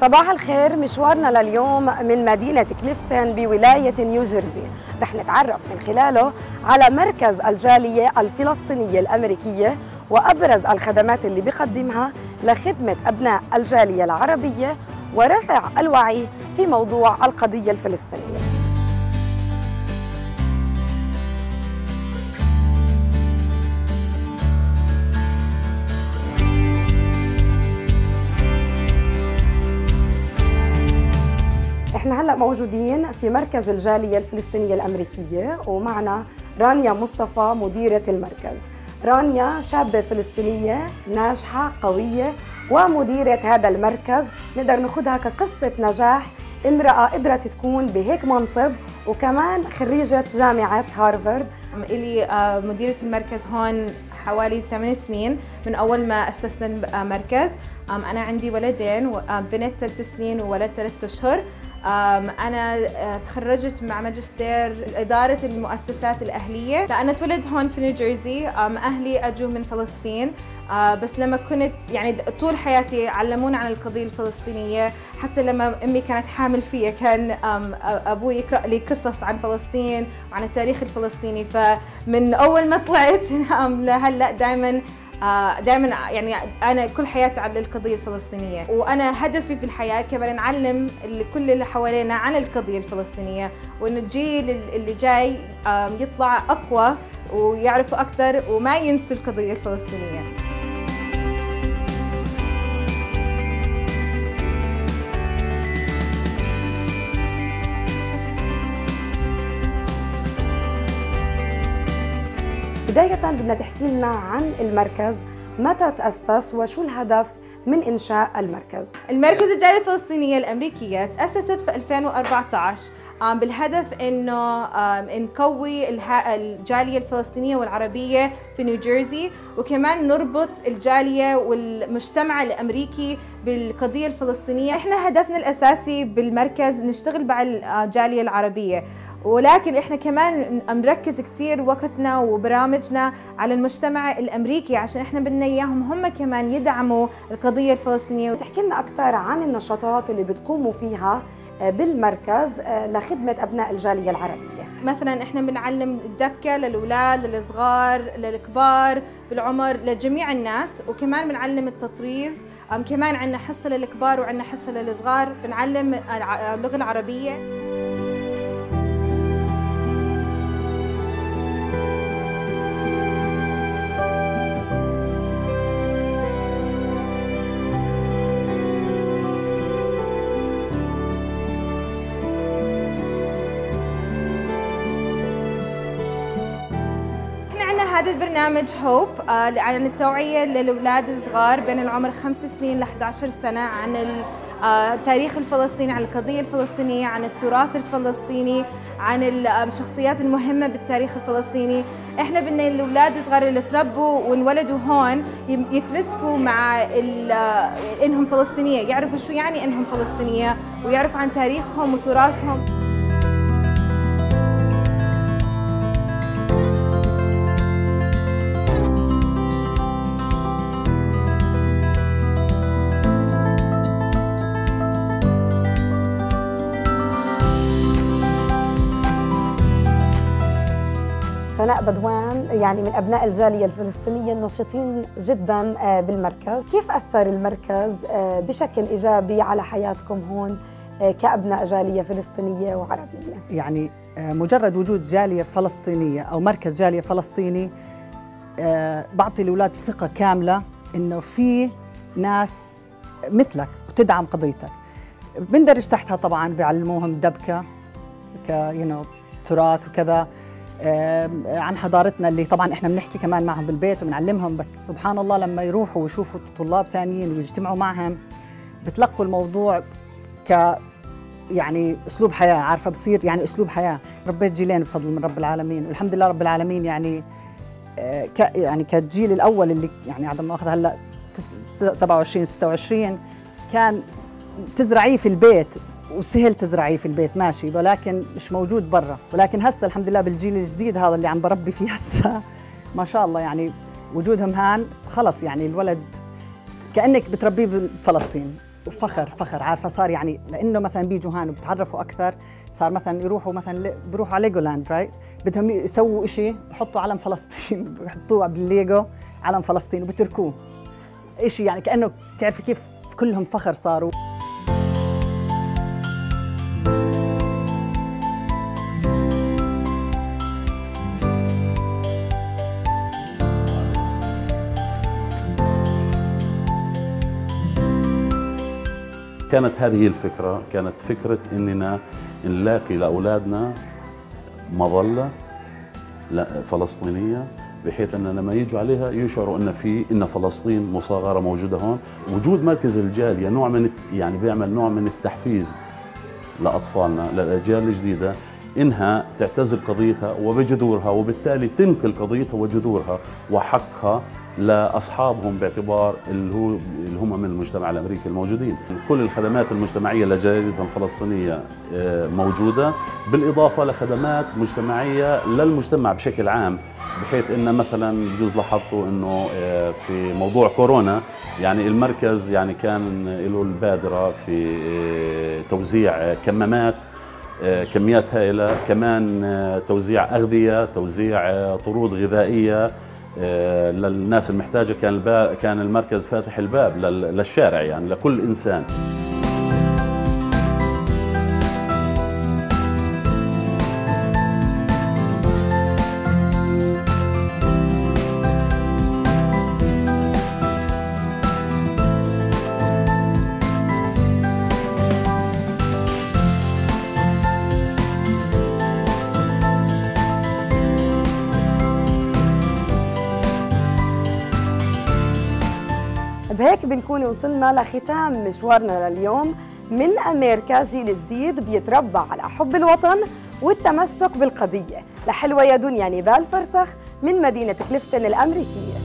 صباح الخير. مشوارنا لليوم من مدينة كليفتن بولاية نيوجيرسي رح نتعرف من خلاله على مركز الجالية الفلسطينية الأمريكية وأبرز الخدمات اللي بيقدمها لخدمة أبناء الجالية العربية ورفع الوعي في موضوع القضية الفلسطينية. احنا هلا موجودين في مركز الجالية الفلسطينية الأمريكية ومعنا رانيا مصطفى مديرة المركز. رانيا شابة فلسطينية ناجحة قوية ومديرة هذا المركز، نقدر ناخذها كقصة نجاح امرأة قدرت تكون بهيك منصب وكمان خريجة جامعة هارفارد. إلي مديرة المركز هون حوالي 8 سنين من أول ما أسسنا المركز. أنا عندي ولدين، بنت 3 سنين وولد 3 أشهر. أنا تخرجت مع ماجستير إدارة المؤسسات الأهلية. أنا اتولدت هون في نيوجيرسي، أهلي أجوا من فلسطين، بس لما كنت يعني طول حياتي علمونا عن القضية الفلسطينية. حتى لما أمي كانت حامل فيا كان أبوي يقرأ لي قصص عن فلسطين وعن التاريخ الفلسطيني، فمن أول ما طلعت لهلأ دائما يعني انا كل حياتي على القضيه الفلسطينيه، وانا هدفي في الحياه كمان نعلم كل اللي حوالينا عن القضيه الفلسطينيه، وان الجيل اللي جاي يطلع اقوى ويعرفوا اكثر وما ينسوا القضيه الفلسطينيه. بداية بدنا تحكي لنا عن المركز، متى تأسس وشو الهدف من إنشاء المركز؟ المركز الجالية الفلسطينية الأمريكية تأسست في 2014 بالهدف إنه نقوي الجالية الفلسطينية والعربية في نيوجيرسي، وكمان نربط الجالية والمجتمع الأمريكي بالقضية الفلسطينية. إحنا هدفنا الأساسي بالمركز نشتغل مع الجالية العربية، ولكن إحنا كمان نركز كتير وقتنا وبرامجنا على المجتمع الأمريكي، عشان إحنا بدنا إياهم هم كمان يدعموا القضية الفلسطينية. تحكي لنا أكثر عن النشاطات اللي بتقوموا فيها بالمركز لخدمة أبناء الجالية العربية. مثلا إحنا بنعلم الدبكة للأولاد، للصغار، للكبار بالعمر، لجميع الناس، وكمان بنعلم التطريز. كمان عندنا حصة للكبار وعندنا حصة للصغار، بنعلم اللغة العربية. هذا البرنامج هوب عن التوعية للأولاد الصغار بين العمر 5 سنين ل 11 سنة عن التاريخ الفلسطيني، عن القضية الفلسطينية، عن التراث الفلسطيني، عن الشخصيات المهمة بالتاريخ الفلسطيني. احنا بدنا الأولاد الصغار اللي تربوا وانولدوا هون يتمسكوا مع انهم فلسطينية، يعرفوا شو يعني انهم فلسطينية ويعرفوا عن تاريخهم وتراثهم. ثناء بدوان يعني من أبناء الجالية الفلسطينية النشطين جدا بالمركز، كيف أثر المركز بشكل إيجابي على حياتكم هون كأبناء جالية فلسطينية وعربية؟ يعني مجرد وجود جالية فلسطينية أو مركز جالية فلسطيني بعطي الأولاد ثقة كاملة إنه في ناس مثلك وتدعم قضيتك. بندرج تحتها طبعا بيعلموهم دبكة تراث وكذا، عن حضارتنا اللي طبعا احنا بنحكي كمان معهم بالبيت وبنعلمهم، بس سبحان الله لما يروحوا ويشوفوا طلاب ثانيين ويجتمعوا معهم بتلقوا الموضوع ك يعني اسلوب حياه، عارفه بصير يعني اسلوب حياه. ربيت جيلين بفضل من رب العالمين والحمد لله رب العالمين، يعني كالجيل الاول اللي يعني عدم مؤاخذه هلا 27 26 كان تزرعيه في البيت وسهل تزرعيه في البيت ماشي، ولكن مش موجود برا. ولكن هسه الحمد لله بالجيل الجديد هذا اللي عم بربي فيه هسه ما شاء الله يعني وجودهم هان خلص، يعني الولد كأنك بتربيه بفلسطين وفخر عارفه صار يعني لانه مثلا بيجوا هان وبتعرفوا اكثر، صار مثلا يروحوا مثلا بروحوا على ليجولاند رايت، بدهم يسووا شيء بحطوا علم فلسطين، بحطوه بالليجو علم فلسطين وبتركوه شيء يعني كانه بتعرفي كيف كلهم فخر صاروا. كانت هذه الفكرة، كانت فكرة إننا نلاقي لأولادنا مظلة فلسطينية بحيث أن لما يجوا عليها يشعروا أن في إن فلسطين مصغرة موجودة هون. وجود مركز الجالية نوع من يعني بيعمل نوع من التحفيز لأطفالنا للأجيال الجديدة إنها تعتز بقضيتها وبجذورها، وبالتالي تنقل قضيتها وجذورها وحقها لأصحابهم باعتبار اللي هم من المجتمع الأمريكي الموجودين. كل الخدمات المجتمعية للجالية الفلسطينية موجودة، بالإضافة لخدمات مجتمعية للمجتمع بشكل عام، بحيث إن مثلا بجوز لاحظتوا إنه في موضوع كورونا يعني المركز يعني كان له البادرة في توزيع كمامات كميات هائلة، كمان توزيع أغذية، توزيع طرود غذائية للناس المحتاجة. كان المركز فاتح الباب للشارع يعني لكل إنسان. بهيك بنكون وصلنا لختام مشوارنا لليوم من أمريكا، جيل جديد بيتربى على حب الوطن والتمسك بالقضية. لحلوة يا دنيا نيفال فرسخ من مدينة كليفتن الأمريكية.